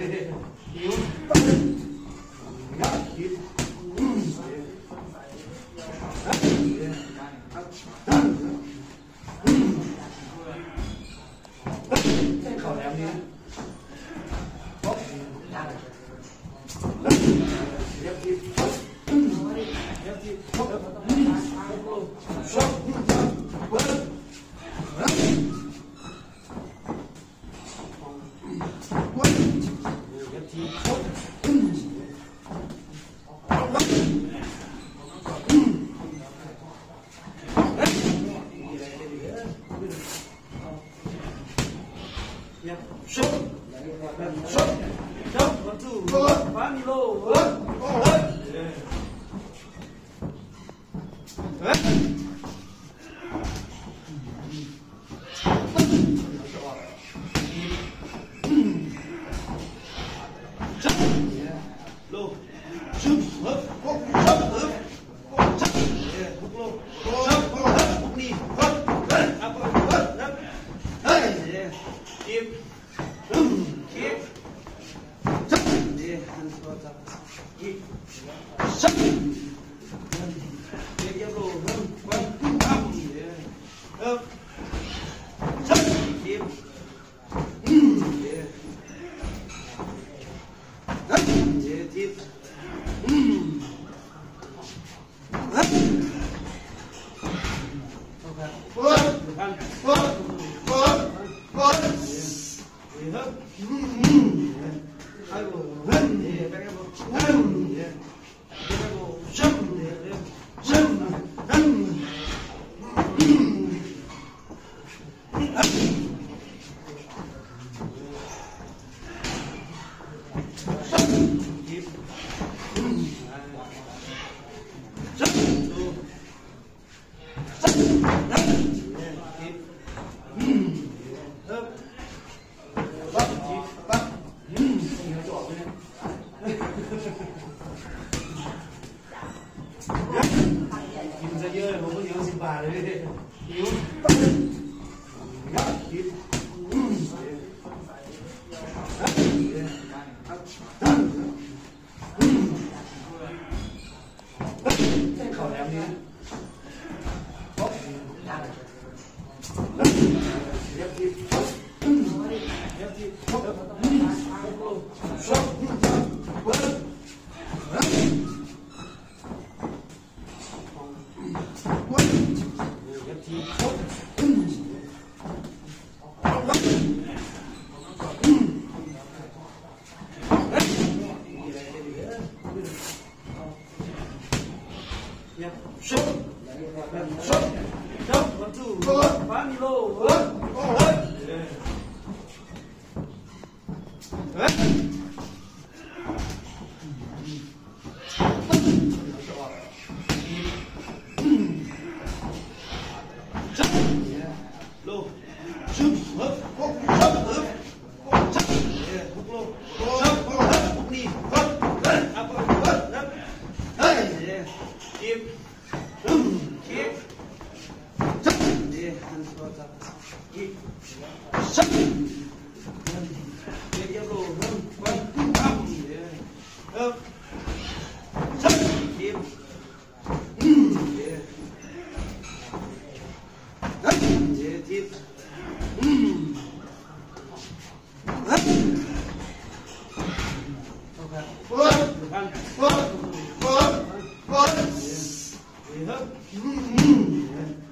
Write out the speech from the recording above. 再烤两遍，好，拿来。What? What? What? What? What?